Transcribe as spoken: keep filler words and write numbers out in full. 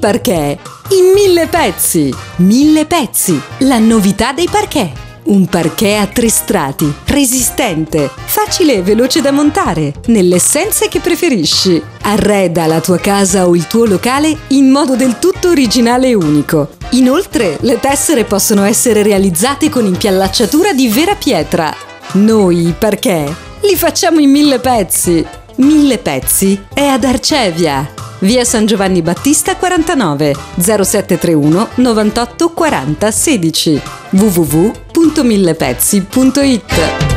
parquet in mille pezzi. Mille pezzi, la novità dei parquet. Un parquet a tre strati, resistente, facile e veloce da montare, nelle essenze che preferisci. Arreda la tua casa o il tuo locale in modo del tutto originale e unico. Inoltre, le tessere possono essere realizzate con impiallacciatura di vera pietra. Noi i parquet li facciamo in mille pezzi. Mille pezzi è ad Arcevia, via San Giovanni Battista quarantanove, zero sette tre uno novantotto quaranta sedici, w w w punto millepezzi punto it.